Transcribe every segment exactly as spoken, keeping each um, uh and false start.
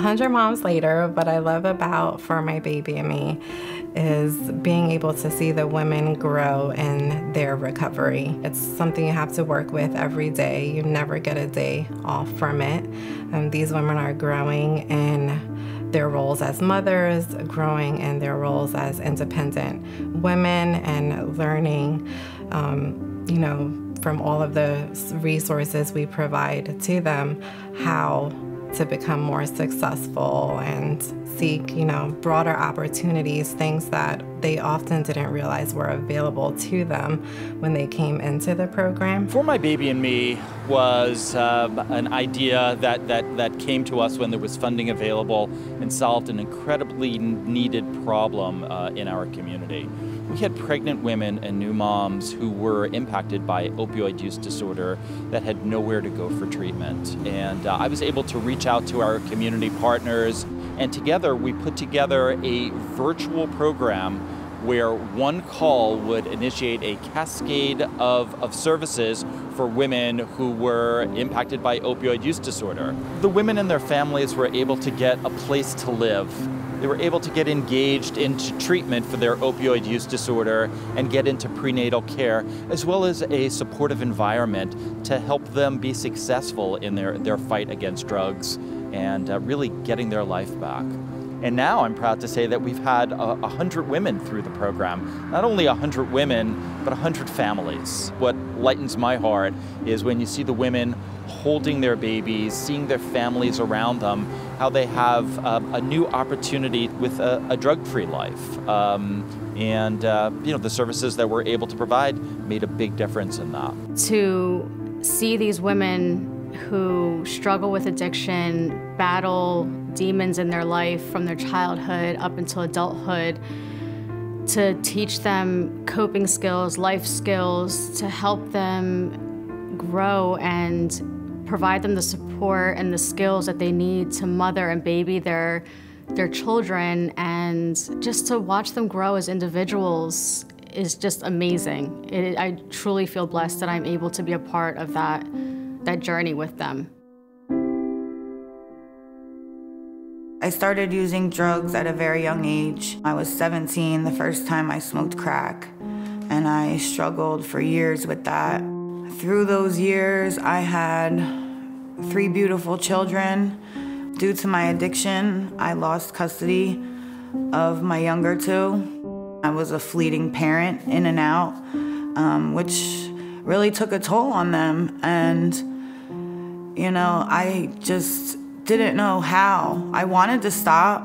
one hundred moms later, what I love about For My Baby and Me is being able to see the women grow in their recovery. It's something you have to work with every day. You never get a day off from it. Um, these women are growing in their roles as mothers, growing in their roles as independent women, and learning, um, you know, from all of the resources we provide to them, how to become more successful and seek, you know, broader opportunities, things that they often didn't realize were available to them when they came into the program. For My Baby and Me was um, an idea that, that, that came to us when there was funding available and solved an incredibly needed problem uh, in our community. We had pregnant women and new moms who were impacted by opioid use disorder that had nowhere to go for treatment. And uh, I was able to reach out to our community partners, and together we put together a virtual program where one call would initiate a cascade of, of services for women who were impacted by opioid use disorder. The women and their families were able to get a place to live. They were able to get engaged into treatment for their opioid use disorder and get into prenatal care, as well as a supportive environment to help them be successful in their, their fight against drugs and uh, really getting their life back. And now I'm proud to say that we've had uh, one hundred women through the program. Not only one hundred women, but one hundred families. What lightens my heart is when you see the women holding their babies, seeing their families around them, how they have uh, a new opportunity with a, a drug-free life. Um, and uh, you know, the services that we're able to provide made a big difference in that. To see these women who struggle with addiction, battle demons in their life from their childhood up until adulthood, to teach them coping skills, life skills, to help them grow and provide them the support and the skills that they need to mother and baby their, their children, and just to watch them grow as individuals is just amazing. It, I truly feel blessed that I'm able to be a part of that. that journey with them. I started using drugs at a very young age. I was seventeen the first time I smoked crack, and I struggled for years with that. Through those years, I had three beautiful children. Due to my addiction, I lost custody of my younger two. I was a fleeting parent, in and out, um, which really took a toll on them. And, you know, I just didn't know how. I wanted to stop,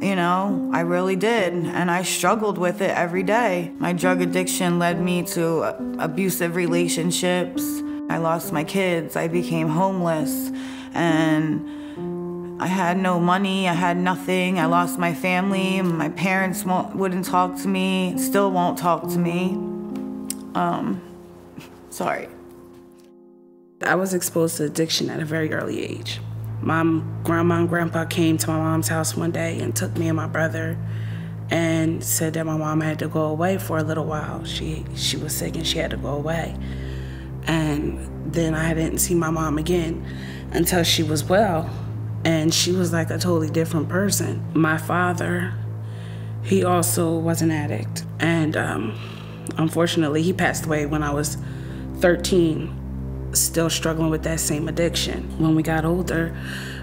you know, I really did. And I struggled with it every day. My drug addiction led me to abusive relationships. I lost my kids, I became homeless, and I had no money, I had nothing. I lost my family, my parents won't, wouldn't talk to me, still won't talk to me. Um, Sorry. I was exposed to addiction at a very early age. Mom, grandma and grandpa came to my mom's house one day and took me and my brother and said that my mom had to go away for a little while. She, she was sick and she had to go away. And then I didn't see my mom again until she was well. And she was like a totally different person. My father, he also was an addict. And um, unfortunately, he passed away when I was thirteen, still struggling with that same addiction. When we got older,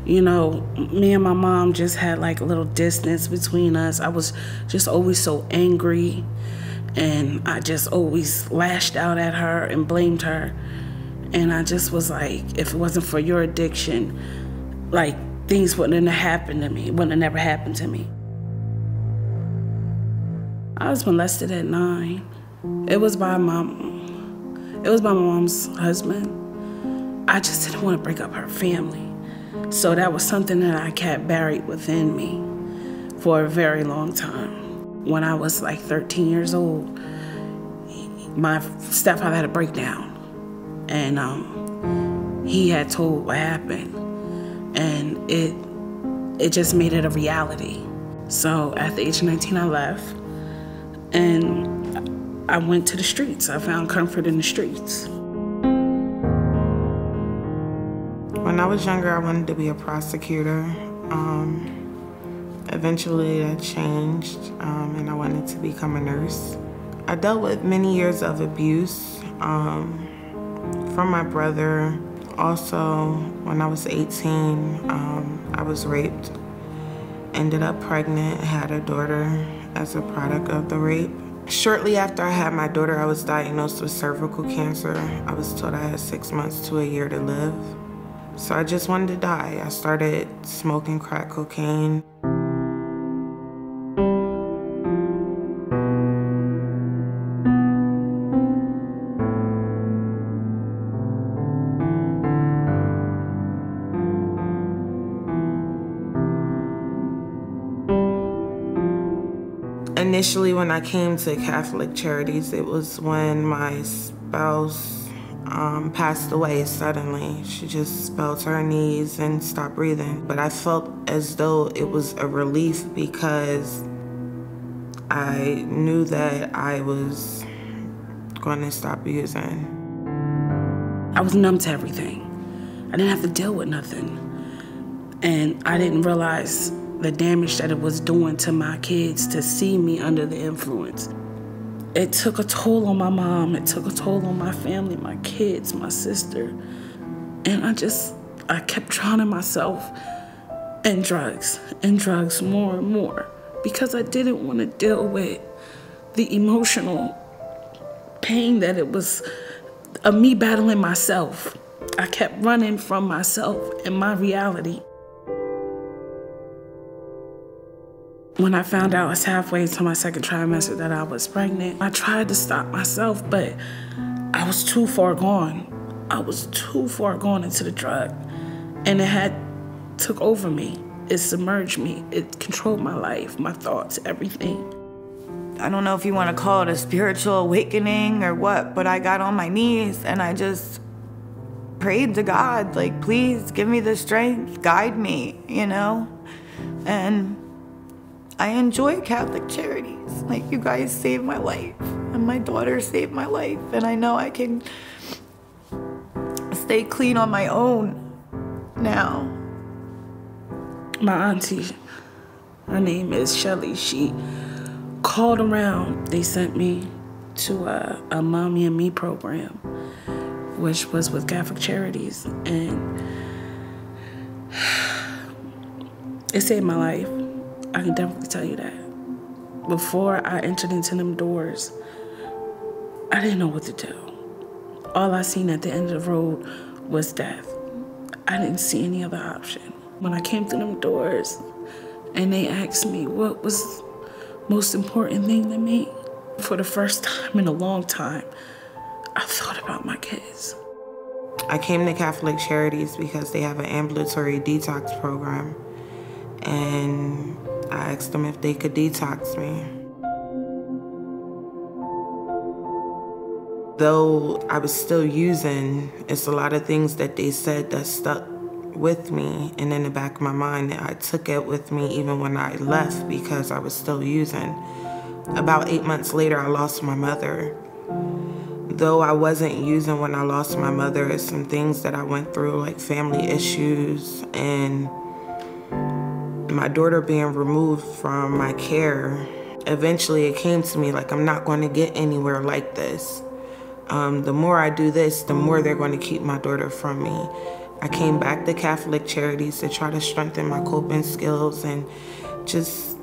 you know, me and my mom just had like a little distance between us. I was just always so angry, and I just always lashed out at her and blamed her. And I just was like, if it wasn't for your addiction, like, things wouldn't have happened to me. It wouldn't have never happened to me. I was molested at nine. It was by my It was by my mom's husband. I just didn't want to break up her family. So that was something that I kept buried within me for a very long time. When I was like thirteen years old, my stepfather had a breakdown. And um, he had told what happened. And it, it just made it a reality. So at the age of nineteen, I left. And I went to the streets. I found comfort in the streets. When I was younger, I wanted to be a prosecutor. Um, eventually that changed um, and I wanted to become a nurse. I dealt with many years of abuse um, from my brother. Also, when I was eighteen, um, I was raped, ended up pregnant, had a daughter as a product of the rape. Shortly after I had my daughter, I was diagnosed with cervical cancer. I was told I had six months to a year to live. So I just wanted to die. I started smoking crack cocaine. Initially, when I came to Catholic Charities, it was when my spouse um, passed away suddenly. She just fell to her knees and stopped breathing. But I felt as though it was a relief because I knew that I was going to stop using. I was numb to everything. I didn't have to deal with nothing. And I didn't realize the damage that it was doing to my kids to see me under the influence. It took a toll on my mom, it took a toll on my family, my kids, my sister. And I just, I kept drowning myself in drugs, and drugs more and more, because I didn't want to deal with the emotional pain that it was of me battling myself. I kept running from myself and my reality. When I found out I was halfway into my second trimester that I was pregnant, I tried to stop myself, but I was too far gone. I was too far gone into the drug, and it had took over me. It submerged me. It controlled my life, my thoughts, everything. I don't know if you want to call it a spiritual awakening or what, but I got on my knees and I just prayed to God, like, please give me the strength, guide me, you know? And I enjoy Catholic Charities. Like, you guys saved my life, and my daughter saved my life, and I know I can stay clean on my own now. My auntie, her name is Shelly, she called around. They sent me to a, a Mommy and Me program, which was with Catholic Charities, and it saved my life. I can definitely tell you that. Before I entered into them doors, I didn't know what to do. All I seen at the end of the road was death. I didn't see any other option. When I came through them doors and they asked me what was most important thing to me, for the first time in a long time, I thought about my kids. I came to Catholic Charities because they have an ambulatory detox program, and I asked them if they could detox me. Though I was still using, it's a lot of things that they said that stuck with me and in the back of my mind that I took it with me even when I left because I was still using. About eight months later, I lost my mother. Though I wasn't using when I lost my mother, it's some things that I went through, like family issues and my daughter being removed from my care. Eventually it came to me like, I'm not going to get anywhere like this. Um, the more I do this, the more they're going to keep my daughter from me. I came back to Catholic Charities to try to strengthen my coping skills and just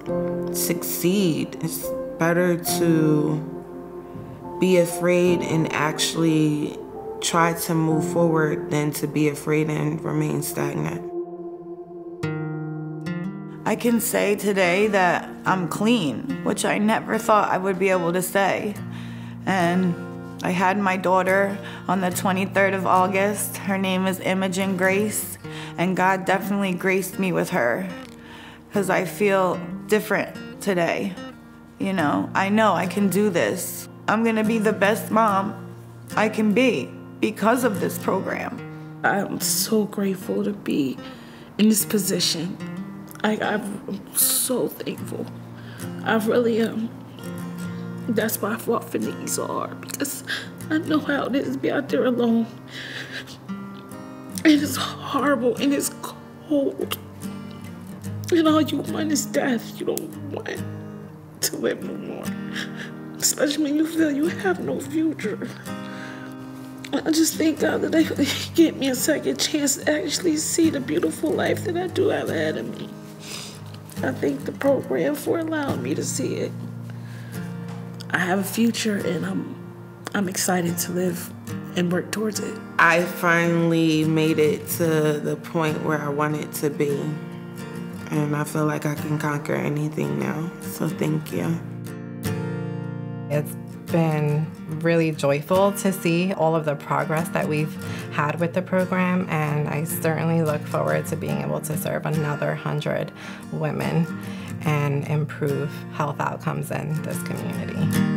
succeed. It's better to be afraid and actually try to move forward than to be afraid and remain stagnant. I can say today that I'm clean, which I never thought I would be able to say. And I had my daughter on the twenty-third of August. Her name is Imogen Grace, and God definitely graced me with her, because I feel different today. You know, I know I can do this. I'm gonna be the best mom I can be because of this program. I'm so grateful to be in this position. Like, I'm so thankful. I really am. That's why I fought for me so hard, because I know how it is to be out there alone. And it's horrible and it's cold. And all you want is death. You don't want to live no more, especially when you feel you have no future. I just thank God that He gave me a second chance to actually see the beautiful life that I do have ahead of me. I thank the program for allowing me to see it. I have a future, and I'm, I'm excited to live and work towards it. I finally made it to the point where I wanted to be, and I feel like I can conquer anything now, so thank you. It's been really joyful to see all of the progress that we've had with the program, and I certainly look forward to being able to serve another hundred women and improve health outcomes in this community.